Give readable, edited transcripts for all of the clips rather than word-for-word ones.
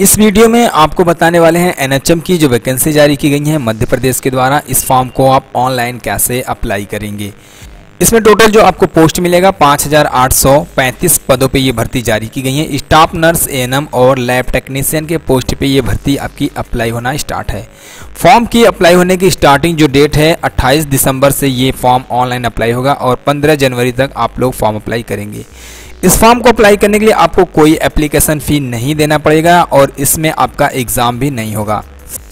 इस वीडियो में आपको बताने वाले हैं एनएचएम की जो वैकेंसी जारी की गई है मध्य प्रदेश के द्वारा। इस फॉर्म को आप ऑनलाइन कैसे अप्लाई करेंगे। इसमें टोटल जो आपको पोस्ट मिलेगा 5,835 पदों पे ये भर्ती जारी की गई है। स्टाफ नर्स, एएनएम और लैब टेक्नीशियन के पोस्ट पे ये भर्ती आपकी अप्लाई होना स्टार्ट है। फॉर्म की अप्लाई होने की स्टार्टिंग जो डेट है 28 दिसंबर से ये फॉर्म ऑनलाइन अप्लाई होगा और 15 जनवरी तक आप लोग फॉर्म अप्लाई करेंगे। इस फॉर्म को अप्लाई करने के लिए आपको कोई एप्लीकेशन फ़ी नहीं देना पड़ेगा और इसमें आपका एग्ज़ाम भी नहीं होगा।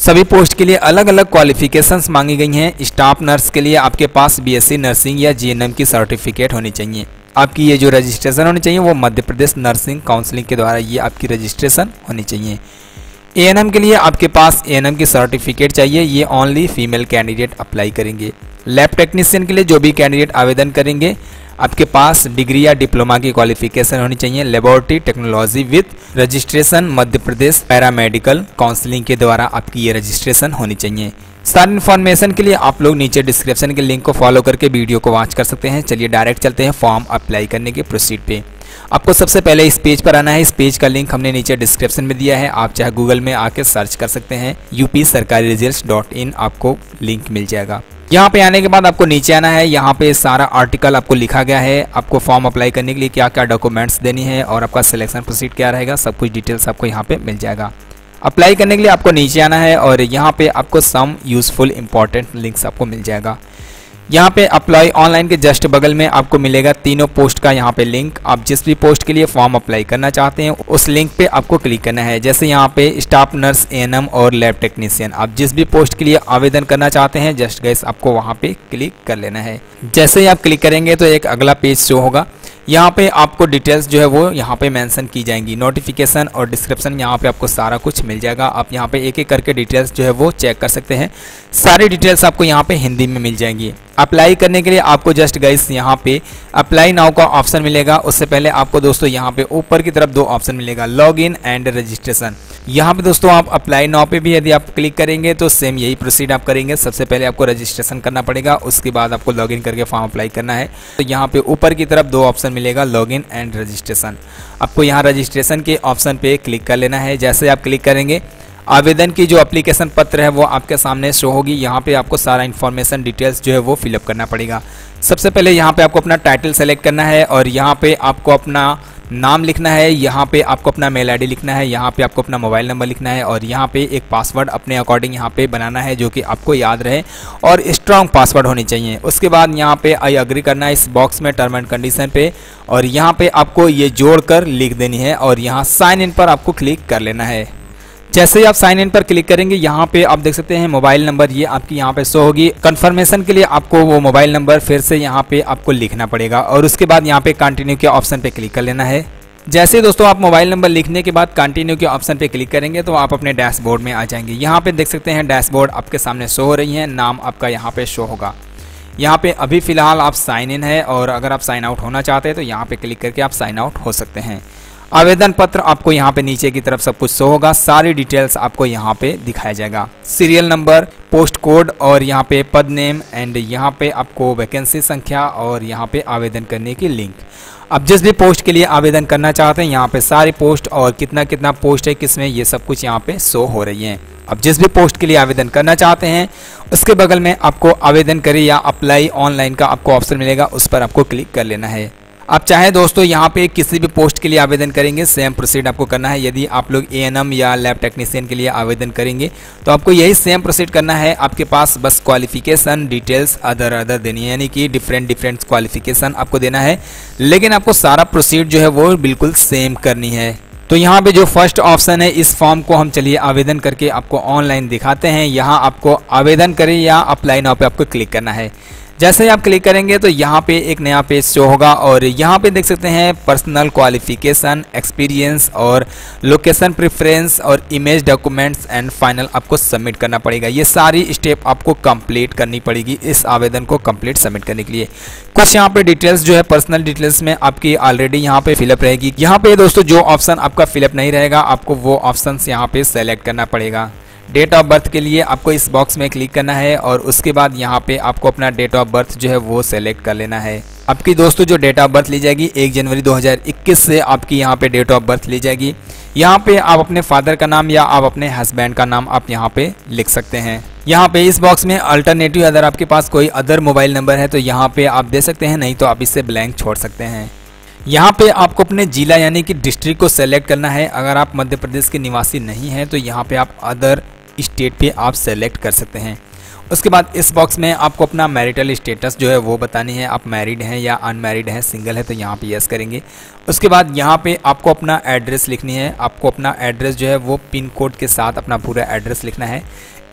सभी पोस्ट के लिए अलग अलग क्वालिफिकेशंस मांगी गई हैं। स्टाफ नर्स के लिए आपके पास बीएससी नर्सिंग या जीएनएम की सर्टिफिकेट होनी चाहिए। आपकी ये जो रजिस्ट्रेशन होनी चाहिए वो मध्य प्रदेश नर्सिंग काउंसलिंग के द्वारा ये आपकी रजिस्ट्रेशन होनी चाहिए। एएनएम के लिए आपके पास एएनएम की सर्टिफिकेट चाहिए। ये ओनली फीमेल कैंडिडेट अप्लाई करेंगे। लैब टेक्नीशियन के लिए जो भी कैंडिडेट आवेदन करेंगे आपके पास डिग्री या डिप्लोमा की क्वालिफिकेशन होनी चाहिए। Laboratory technology with registration Madhya Pradesh paramedical counselling के द्वारा आपकी ये रजिस्ट्रेशन होनी चाहिए। सारी इन्फॉर्मेशन के लिए आप लोग नीचे डिस्क्रिप्शन के लिंक को फॉलो करके वीडियो को वॉच कर सकते हैं। चलिए डायरेक्ट चलते हैं फॉर्म अप्लाई करने के प्रोसीड पे। आपको सबसे पहले इस पेज पर आना है। इस पेज का लिंक हमने नीचे डिस्क्रिप्शन में दिया है। आप चाहे गूगल में आके सर्च कर सकते हैं, यूपी सरकारी रिजल्ट .in आपको लिंक मिल जाएगा। यहाँ पे आने के बाद आपको नीचे आना है। यहाँ पे सारा आर्टिकल आपको लिखा गया है। आपको फॉर्म अप्लाई करने के लिए क्या क्या डॉक्यूमेंट्स देनी है और आपका सिलेक्शन प्रोसीड क्या रहेगा, सब कुछ डिटेल्स आपको यहाँ पे मिल जाएगा। अप्लाई करने के लिए आपको नीचे आना है और यहाँ पे आपको सम यूजफुल इंपॉर्टेंट लिंक्स आपको मिल जाएगा। यहाँ पे अप्लाई ऑनलाइन के जस्ट बगल में आपको मिलेगा तीनों पोस्ट का यहाँ पे लिंक। आप जिस भी पोस्ट के लिए फॉर्म अप्लाई करना चाहते हैं उस लिंक पे आपको क्लिक करना है। जैसे यहाँ पे स्टाफ नर्स, एएनएम और लैब टेक्नीशियन, आप जिस भी पोस्ट के लिए आवेदन करना चाहते हैं जस्ट गाइस आपको वहाँ पे क्लिक कर लेना है। जैसे ही आप क्लिक करेंगे तो एक अगला पेज शो होगा। यहाँ पे आपको डिटेल्स जो है वो यहाँ पे मेंशन की जाएंगी। नोटिफिकेशन और डिस्क्रिप्शन यहाँ पे आपको सारा कुछ मिल जाएगा। आप यहाँ पे एक एक करके डिटेल्स जो है वो चेक कर सकते हैं। सारी डिटेल्स आपको यहाँ पे हिंदी में मिल जाएंगी। अप्लाई करने के लिए आपको जस्ट गाइस यहाँ पे अप्लाई नाउ का ऑप्शन मिलेगा। उससे पहले आपको दोस्तों यहाँ पे ऊपर की तरफ दो ऑप्शन मिलेगा, लॉग इन एंड रजिस्ट्रेशन। यहाँ पे दोस्तों आप अप्लाई नाउ पे भी यदि आप क्लिक करेंगे तो सेम यही प्रोसीड आप करेंगे। सबसे पहले आपको रजिस्ट्रेशन करना पड़ेगा, उसके बाद आपको लॉग इन करके फॉर्म अप्लाई करना है। तो यहाँ पे ऊपर की तरफ दो ऑप्शन मिलेगा, लॉग इन एंड रजिस्ट्रेशन। आपको यहाँ रजिस्ट्रेशन के ऑप्शन पे क्लिक कर लेना है। जैसे आप क्लिक करेंगे आवेदन की जो एप्लीकेशन पत्र है वो आपके सामने शो होगी। यहाँ पे आपको सारा इन्फॉर्मेशन डिटेल्स जो है वो फिलअप करना पड़ेगा। सबसे पहले यहाँ पे आपको अपना टाइटल सेलेक्ट करना है और यहाँ पे आपको अपना नाम लिखना है, यहाँ पे आपको अपना मेल आईडी लिखना है, यहाँ पे आपको अपना मोबाइल नंबर लिखना है और यहाँ पे एक पासवर्ड अपने अकॉर्डिंग यहाँ पे बनाना है जो कि आपको याद रहे और स्ट्रॉन्ग पासवर्ड होनी चाहिए। उसके बाद यहाँ पे आई एग्री करना है इस बॉक्स में टर्म एंड कंडीशन पे और यहाँ पे आपको ये जोड़कर लिख देनी है और यहाँ साइन इन पर आपको क्लिक कर लेना है। जैसे ही आप साइन इन पर क्लिक करेंगे यहाँ पे आप देख सकते हैं मोबाइल नंबर ये आपकी यहाँ पे शो होगी। कंफर्मेशन के लिए आपको वो मोबाइल नंबर फिर से यहाँ पे आपको लिखना पड़ेगा और उसके बाद यहाँ पे कंटिन्यू के ऑप्शन पे क्लिक कर लेना है। जैसे दोस्तों आप मोबाइल नंबर लिखने के बाद कंटिन्यू के ऑप्शन पे क्लिक करेंगे तो आप अपने डैशबोर्ड में आ जाएंगे। यहाँ पे देख सकते हैं डैशबोर्ड आपके सामने शो हो रही है। नाम आपका यहाँ पे शो होगा। यहाँ पे अभी फिलहाल आप साइन इन है और अगर आप साइन आउट होना चाहते हैं तो यहाँ पे क्लिक करके आप साइन आउट हो सकते हैं। आवेदन पत्र आपको यहाँ पे नीचे की तरफ सब कुछ शो होगा। सारी डिटेल्स आपको यहाँ पे दिखाया जाएगा, सीरियल नंबर, पोस्ट कोड और यहाँ पे पद नेम एंड यहाँ पे आपको वैकेंसी संख्या और यहाँ पे आवेदन करने की लिंक। अब जिस भी पोस्ट के लिए आवेदन करना चाहते हैं यहाँ पे सारे पोस्ट और कितना कितना पोस्ट है किसमें ये सब कुछ यहाँ पे शो हो रही है। अब जिस भी पोस्ट के लिए आवेदन करना चाहते हैं उसके बगल में आपको आवेदन करें या अप्लाई ऑनलाइन का आपको ऑप्शन मिलेगा, उस पर आपको क्लिक कर लेना है। आप चाहे दोस्तों यहाँ पे किसी भी पोस्ट के लिए आवेदन करेंगे सेम प्रोसीड आपको करना है। यदि आप लोग एएनएम या लैब टेक्नीशियन के लिए आवेदन करेंगे तो आपको यही सेम प्रोसीड करना है। आपके पास बस क्वालिफिकेशन डिटेल्स अदर देनी है, यानी कि डिफरेंट क्वालिफिकेशन आपको देना है, लेकिन आपको सारा प्रोसीड जो है वो बिल्कुल सेम करनी है। तो यहाँ पे जो फर्स्ट ऑप्शन है इस फॉर्म को हम चलिए आवेदन करके आपको ऑनलाइन दिखाते हैं। यहाँ आपको आवेदन करें या अप्लाई नाउ पे आपको क्लिक करना है। जैसे ही आप क्लिक करेंगे तो यहाँ पे एक नया पेज शो होगा और यहाँ पे देख सकते हैं पर्सनल क्वालिफिकेशन, एक्सपीरियंस और लोकेशन प्रेफरेंस और इमेज, डॉक्यूमेंट्स एंड फाइनल आपको सबमिट करना पड़ेगा। ये सारी स्टेप आपको कंप्लीट करनी पड़ेगी इस आवेदन को कंप्लीट सबमिट करने के लिए। कुछ यहाँ पे डिटेल्स जो है पर्सनल डिटेल्स में आपकी ऑलरेडी यहाँ पे फिलअप रहेगी। यहाँ पे दोस्तों जो ऑप्शन आपका फिलअप नहीं रहेगा आपको वो ऑप्शन यहाँ पे सेलेक्ट करना पड़ेगा। डेट ऑफ बर्थ के लिए आपको इस बॉक्स में क्लिक करना है और उसके बाद यहाँ पे आपको अपना डेट ऑफ बर्थ जो है वो सेलेक्ट कर लेना है। आपकी दोस्तों जो डेट ऑफ बर्थ ली जाएगी 1 जनवरी 2021 से आपकी यहाँ पे डेट ऑफ बर्थ ली जाएगी। यहाँ पे आप अपने फादर का नाम या आप अपने हस्बैंड का नाम आप यहाँ पे लिख सकते हैं। यहाँ पे इस बॉक्स में अल्टरनेटिव अगर आपके पास कोई अदर मोबाइल नंबर है तो यहाँ पे आप दे सकते हैं, नहीं तो आप इससे ब्लैंक छोड़ सकते हैं। यहाँ पे आपको अपने जिला यानी कि डिस्ट्रिक्ट को सेलेक्ट करना है। अगर आप मध्य प्रदेश के निवासी नहीं हैं तो यहाँ पे आप अदर स्टेट पे आप सेलेक्ट कर सकते हैं। उसके बाद इस बॉक्स में आपको अपना मैरिटल स्टेटस जो है वो बतानी है, आप मैरिड हैं या अनमैरिड हैं, सिंगल है तो यहाँ पे यस करेंगे। उसके बाद यहाँ पे आपको अपना एड्रेस लिखनी है, आपको अपना एड्रेस जो है वो पिन कोड के साथ अपना पूरा एड्रेस लिखना है।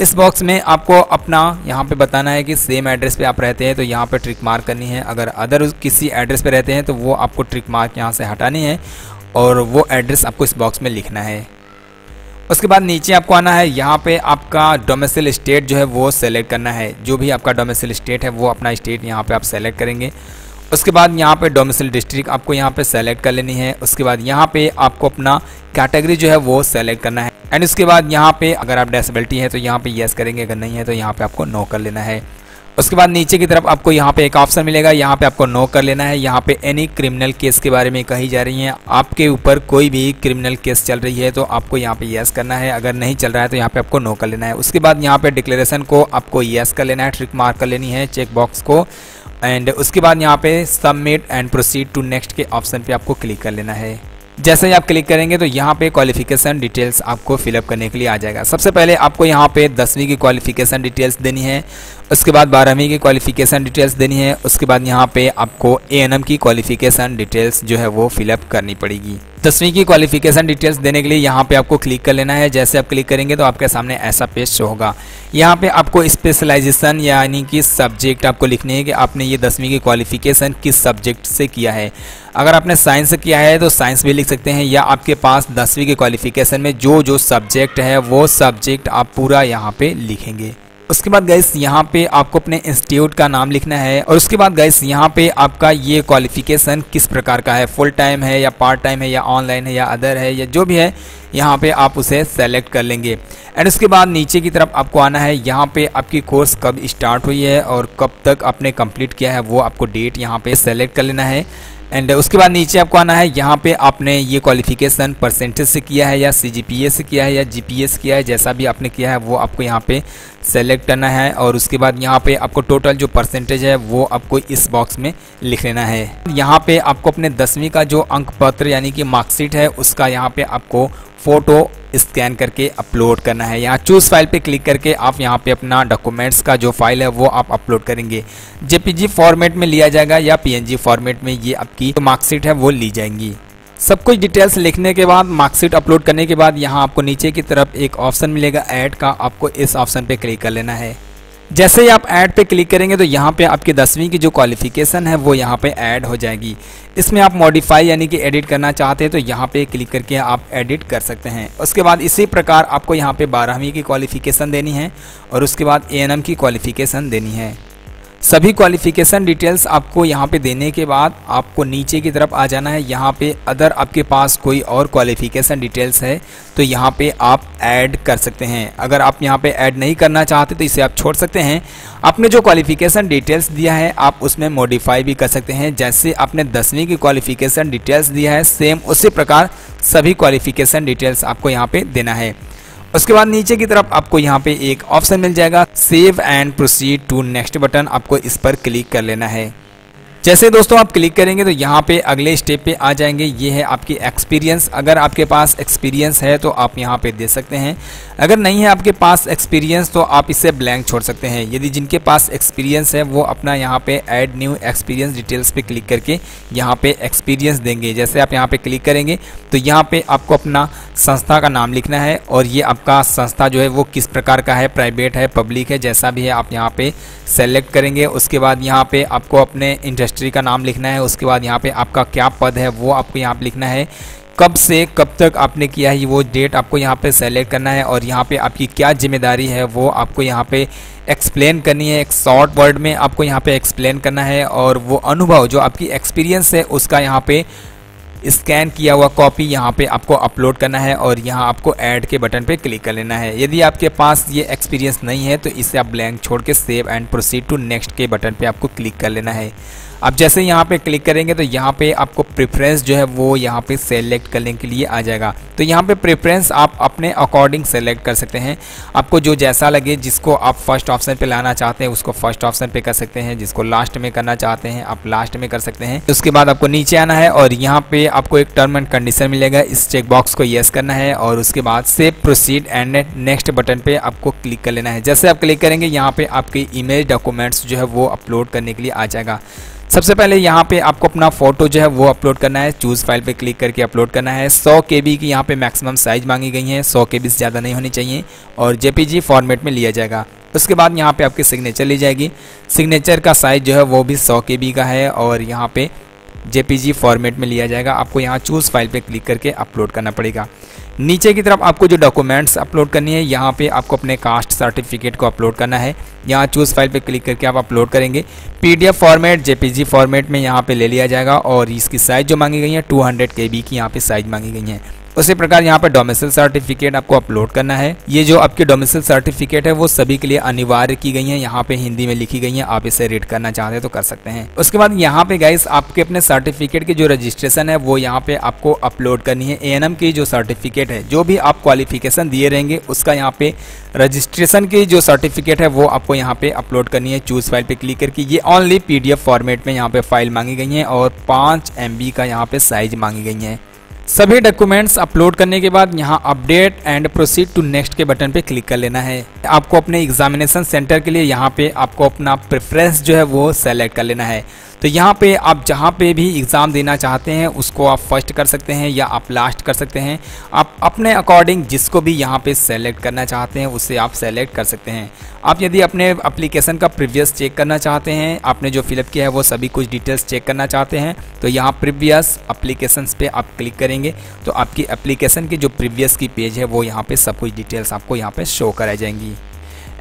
इस बॉक्स में आपको अपना यहाँ पे बताना है कि सेम एड्रेस पे आप रहते हैं तो यहाँ पे ट्रिक मार्क करनी है। अगर अदर किसी एड्रेस पे रहते हैं तो वो आपको ट्रिक मार्क यहाँ से हटानी है और वो एड्रेस आपको इस बॉक्स में लिखना है। उसके बाद नीचे आपको आना है, यहाँ पे आपका डोमेसिल स्टेट जो है वो सेलेक्ट करना है। जो भी आपका डोमेसिल स्टेट है वो अपना स्टेट यहाँ पे आप सेलेक्ट करेंगे। उसके बाद यहाँ पे डोमेसिल डिस्ट्रिक्ट आपको यहाँ पे सेलेक्ट कर लेनी है। उसके बाद यहाँ पे आपको अपना कैटेगरी जो है वो सेलेक्ट करना है एंड उसके बाद यहाँ पे अगर आप डिसेबिलिटी है तो यहाँ पे यस करेंगे, अगर नहीं है तो यहाँ पे आपको नो कर लेना है। उसके बाद नीचे की तरफ आपको यहाँ पे एक ऑप्शन मिलेगा, यहाँ पे आपको नो कर लेना है। यहाँ पे एनी क्रिमिनल केस के बारे में कही जा रही है, आपके ऊपर कोई भी क्रिमिनल केस चल रही है तो आपको यहाँ पे यस करना है, अगर नहीं चल रहा है तो यहाँ पे आपको नो कर लेना है। उसके बाद यहाँ पे डिक्लेरेशन को आपको यस कर लेना है, ट्रिक मार्क कर लेनी है चेक बॉक्स को एंड उसके बाद यहाँ पे submit and proceed to next के ऑप्शन पे आपको क्लिक कर लेना है। जैसे ही आप क्लिक करेंगे तो यहाँ पे क्वालिफिकेशन डिटेल्स आपको फिलअप करने के लिए आ जाएगा। सबसे पहले आपको यहाँ पे 10वीं की क्वालिफिकेशन डिटेल्स देनी है, उसके बाद 12वीं की क्वालिफिकेशन डिटेल्स देनी है, उसके बाद यहाँ पे आपको ANM की क्वालिफिकेशन डिटेल्स जो है वो फिलअप करनी पड़ेगी। 10वीं की क्वालिफिकेशन डिटेल्स देने के लिए यहाँ पे आपको क्लिक कर लेना है। जैसे आप क्लिक करेंगे तो आपके सामने ऐसा पेज शो होगा। यहाँ पे आपको स्पेशलाइजेशन यानी कि सब्जेक्ट आपको लिखने है कि आपने ये 10वीं की क्वालिफिकेशन किस सब्जेक्ट से किया है। अगर आपने साइंस से किया है तो साइंस भी लिख सकते हैं, या आपके पास 10वीं के क्वालिफिकेशन में जो जो सब्जेक्ट है वो सब्जेक्ट आप पूरा यहाँ पे लिखेंगे। उसके बाद गाइस यहाँ पे आपको अपने इंस्टीट्यूट का नाम लिखना है और उसके बाद गाइस यहाँ पे आपका ये क्वालिफिकेशन किस प्रकार का है, फुल टाइम है या पार्ट टाइम है या ऑनलाइन है या अदर है या जो भी है यहाँ पे आप उसे सेलेक्ट कर लेंगे। एंड उसके बाद नीचे की तरफ आपको आना है, यहाँ पे आपकी कोर्स कब स्टार्ट हुई है और कब तक आपने कंप्लीट किया है वो आपको डेट यहाँ पे सेलेक्ट कर लेना है। एंड उसके बाद नीचे आपको आना है, यहाँ पे आपने ये क्वालिफिकेशन परसेंटेज से किया है या CGPA से किया है या GPA से किया है, जैसा भी आपने किया है वो आपको यहाँ पे सेलेक्ट करना है। और उसके बाद यहाँ पे आपको टोटल जो परसेंटेज है वो आपको इस बॉक्स में लिख लेना है। यहाँ पे आपको अपने 10वीं का जो अंक पत्र यानी कि मार्कशीट है उसका यहाँ पे आपको फ़ोटो स्कैन करके अपलोड करना है। यहाँ चूज फाइल पे क्लिक करके आप यहाँ पे अपना डॉक्यूमेंट्स का जो फाइल है वो आप अपलोड करेंगे। JPG फॉर्मेट में लिया जाएगा या PNG फॉर्मेट में ये आपकी मार्कशीट है वो ली जाएंगी। सब कुछ डिटेल्स लिखने के बाद मार्कशीट अपलोड करने के बाद यहाँ आपको नीचे की तरफ एक ऑप्शन मिलेगा ऐड का, आपको इस ऑप्शन पे क्लिक कर लेना है। जैसे ही आप ऐड पे क्लिक करेंगे तो यहाँ पे आपकी 10वीं की जो क्वालिफिकेशन है वो यहाँ पे ऐड हो जाएगी। इसमें आप मॉडिफाई यानी कि एडिट करना चाहते हैं तो यहाँ पे क्लिक करके आप एडिट कर सकते हैं। उसके बाद इसी प्रकार आपको यहाँ पे 12वीं की क्वालिफिकेशन देनी है और उसके बाद ANM की क्वालिफिकेशन देनी है। सभी क्वालिफिकेशन डिटेल्स आपको यहाँ पे देने के बाद आपको नीचे की तरफ आ जाना है। यहाँ पे अदर आपके पास कोई और क्वालिफिकेशन डिटेल्स है तो यहाँ पे आप ऐड कर सकते हैं। अगर आप यहाँ पे ऐड नहीं करना चाहते तो इसे आप छोड़ सकते हैं। आपने जो क्वालिफिकेशन डिटेल्स दिया है आप उसमें मॉडिफाई भी कर सकते हैं। जैसे आपने 10वीं की क्वालिफिकेशन डिटेल्स दिया है सेम उसी प्रकार सभी क्वालिफिकेशन डिटेल्स आपको यहाँ पे देना है। उसके बाद नीचे की तरफ आपको यहाँ पे एक ऑप्शन मिल जाएगा save and proceed to next button, आपको इस पर क्लिक कर लेना है। जैसे दोस्तों आप क्लिक करेंगे तो यहाँ पे अगले स्टेप पे आ जाएंगे, ये है आपकी एक्सपीरियंस। अगर आपके पास एक्सपीरियंस है तो आप यहाँ पे दे सकते हैं, अगर नहीं है आपके पास एक्सपीरियंस तो आप इसे ब्लैंक छोड़ सकते हैं। यदि जिनके पास एक्सपीरियंस है वो अपना यहाँ पे ऐड न्यू एक्सपीरियंस डिटेल्स पे क्लिक करके यहाँ पे एक्सपीरियंस देंगे। जैसे आप यहाँ पे क्लिक करेंगे तो यहाँ पे आपको अपना संस्था का नाम लिखना है और ये आपका संस्था जो है वो किस प्रकार का है, प्राइवेट है पब्लिक है जैसा भी है आप यहाँ पे सेलेक्ट करेंगे। उसके बाद यहाँ पे आपको अपने इंडस्ट्री का नाम लिखना है। उसके बाद यहाँ पे आपका क्या पद है वो आपको यहाँ पे लिखना है, कब से कब तक आपने किया है वो डेट आपको यहाँ पे सेलेक्ट करना है और यहाँ पे आपकी क्या जिम्मेदारी है वो आपको यहाँ पे एक्सप्लेन करनी है। एक शॉर्ट वर्ड में आपको यहाँ पे एक्सप्लेन करना है और वो अनुभव जो आपकी एक्सपीरियंस है उसका यहाँ पे स्कैन किया हुआ कॉपी यहाँ पे आपको अपलोड करना है और यहाँ आपको ऐड के बटन पे क्लिक कर लेना है। यदि आपके पास ये एक्सपीरियंस नहीं है तो इसे आप ब्लैंक छोड़ के save and proceed to next के बटन पे आपको क्लिक कर लेना है। आप जैसे यहाँ पे क्लिक करेंगे तो यहाँ पे आपको प्रेफरेंस जो है वो यहाँ पे सेलेक्ट करने के लिए आ जाएगा। तो यहाँ पे प्रेफरेंस आप अपने अकॉर्डिंग सेलेक्ट कर सकते हैं, आपको जो जैसा लगे, जिसको आप फर्स्ट ऑप्शन पे लाना चाहते हैं उसको फर्स्ट ऑप्शन पे कर सकते हैं, जिसको लास्ट में करना चाहते हैं आप लास्ट में कर सकते हैं। उसके बाद आपको नीचे आना है और यहाँ पे आपको एक टर्म एंड कंडीशन मिलेगा, इस चेकबॉक्स को येस करना है और उसके बाद save proceed and next button पे आपको क्लिक कर लेना है। जैसे आप क्लिक करेंगे यहाँ पे आपकी इमेज डॉक्यूमेंट्स जो है वो अपलोड करने के लिए आ जाएगा। सबसे पहले यहाँ पे आपको अपना फोटो जो है वो अपलोड करना है, चूज़ फाइल पे क्लिक करके अपलोड करना है। 100 KB की यहाँ पे मैक्सिमम साइज मांगी गई है, 100 KB से ज़्यादा नहीं होनी चाहिए और जेपीजी फॉर्मेट में लिया जाएगा। उसके बाद यहाँ पे आपकी सिग्नेचर ली जाएगी, सिग्नेचर का साइज जो है वो भी 100 KB का है और यहाँ पर जेपीजी फॉर्मेट में लिया जाएगा। आपको यहाँ चूज़ फाइल पे क्लिक करके अपलोड करना पड़ेगा। नीचे की तरफ आपको जो डॉक्यूमेंट्स अपलोड करनी है, यहाँ पे आपको अपने कास्ट सर्टिफिकेट को अपलोड करना है। यहाँ चूज़ फाइल पे क्लिक करके आप अपलोड करेंगे। पीडीएफ फॉर्मेट जेपीजी फॉर्मेट में यहाँ पे ले लिया जाएगा और इसकी साइज़ जो मांगी गई है 200 KB की यहाँ पे साइज मांगी गई है। उसी प्रकार यहाँ पर डोमिसाइल सर्टिफिकेट आपको अपलोड करना है। ये जो आपके डोमिसाइल सर्टिफिकेट है वो सभी के लिए अनिवार्य की गई है, यहाँ पे हिंदी में लिखी गई है, आप इसे रीड करना चाहते हैं तो कर सकते हैं। उसके बाद यहाँ पे गाइस आपके अपने सर्टिफिकेट की जो रजिस्ट्रेशन है वो यहाँ पे आपको अपलोड करनी है। ANM की जो सर्टिफिकेट है, जो भी आप क्वालिफिकेशन दिए रहेंगे उसका यहाँ पे रजिस्ट्रेशन की जो सर्टिफिकेट है वो आपको यहाँ पे अपलोड करनी है। चूज फाइल पे क्लिक करके ये ओनली PDF फॉर्मेट में यहाँ पे फाइल मांगी गई है और 5 MB का यहाँ पे साइज मांगी गई है। सभी डॉक्यूमेंट्स अपलोड करने के बाद यहां update and proceed to next के बटन पे क्लिक कर लेना है। आपको अपने एग्जामिनेशन सेंटर के लिए यहां पे आपको अपना प्रेफरेंस जो है वो सेलेक्ट कर लेना है। तो यहाँ पे आप जहाँ पे भी एग्ज़ाम देना चाहते हैं उसको आप फर्स्ट कर सकते हैं या आप लास्ट कर सकते हैं। आप अपने अकॉर्डिंग जिसको भी यहाँ पे सेलेक्ट करना चाहते हैं उसे आप सेलेक्ट कर सकते हैं। आप यदि अपने एप्लीकेशन का प्रीवियस चेक करना चाहते हैं, आपने जो फिलअप किया है वो सभी कुछ डिटेल्स चेक करना चाहते हैं, तो यहाँ प्रीवियस एप्लीकेशन पे आप क्लिक करेंगे तो आपकी एप्लीकेशन की जो प्रीवियस की पेज है वो यहाँ पर सब कुछ डिटेल्स आपको यहाँ पर शो कराई जाएंगी।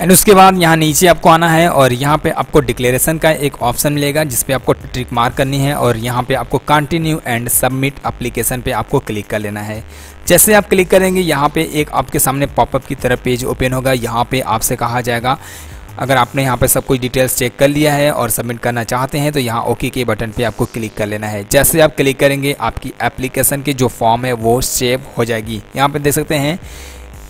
एंड उसके बाद यहाँ नीचे आपको आना है और यहाँ पे आपको डिक्लेरेशन का एक ऑप्शन मिलेगा जिस पे आपको टिक मार्क करनी है और यहाँ पे आपको कंटिन्यू एंड सबमिट एप्लीकेशन पे आपको क्लिक कर लेना है। जैसे आप क्लिक करेंगे यहाँ पे एक आपके सामने पॉपअप की तरह पेज ओपन होगा। यहाँ पे आपसे कहा जाएगा अगर आपने यहाँ पे सब कुछ डिटेल्स चेक कर लिया है और सबमिट करना चाहते हैं तो यहाँ ओके के बटन पे आपको क्लिक कर लेना है। जैसे आप क्लिक करेंगे आपकी एप्लीकेशन की जो फॉर्म है वो सेव हो जाएगी। यहाँ पे देख सकते हैं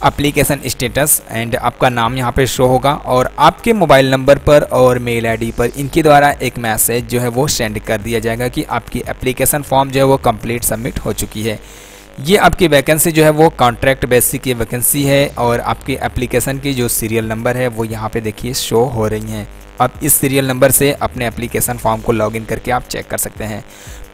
एप्लीकेशन स्टेटस एंड आपका नाम यहाँ पे शो होगा और आपके मोबाइल नंबर पर और मेल आईडी पर इनके द्वारा एक मैसेज जो है वो सेंड कर दिया जाएगा कि आपकी एप्लीकेशन फॉर्म जो है वो कंप्लीट सबमिट हो चुकी है। ये आपकी वैकेंसी जो है वो कॉन्ट्रैक्ट बेसिस की वैकेंसी है और आपकी एप्लीकेशन की जो सीरियल नंबर है वो यहाँ पे देखिए शो हो रही हैं। आप इस सीरियल नंबर से अपने एप्लीकेशन फॉर्म को लॉगिन करके आप चेक कर सकते हैं।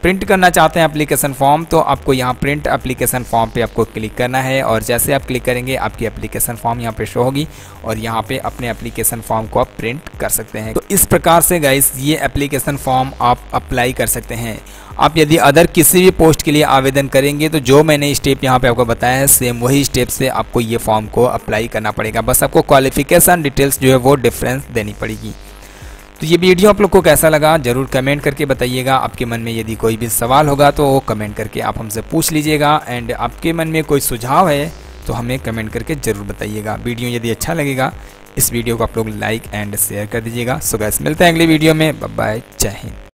प्रिंट करना चाहते हैं एप्लीकेशन फॉर्म तो आपको यहाँ प्रिंट एप्लीकेशन फॉर्म पे आपको क्लिक करना है और जैसे आप क्लिक करेंगे आपकी एप्लीकेशन फॉर्म यहाँ पे शो होगी और यहाँ पे अपने एप्लीकेशन फॉर्म को आप प्रिंट कर सकते हैं। तो इस प्रकार से गाइस ये एप्लीकेशन फॉर्म आप अप्लाई कर सकते हैं। आप यदि अदर किसी भी पोस्ट के लिए आवेदन करेंगे तो जो मैंने स्टेप यहाँ पे आपको बताया है सेम वही स्टेप से आपको ये फॉर्म को अप्लाई करना पड़ेगा, बस आपको क्वालिफिकेशन डिटेल्स जो है वो डिफरेंस देनी पड़ेगी। तो ये वीडियो आप लोग को कैसा लगा जरूर कमेंट करके बताइएगा। आपके मन में यदि कोई भी सवाल होगा तो वो कमेंट करके आप हमसे पूछ लीजिएगा एंड आपके मन में कोई सुझाव है तो हमें कमेंट करके ज़रूर बताइएगा। वीडियो यदि अच्छा लगेगा इस वीडियो को आप लोग लाइक एंड शेयर कर दीजिएगा। सो गाइस मिलते हैं अगली वीडियो में, बाय बाय, जय हिंद।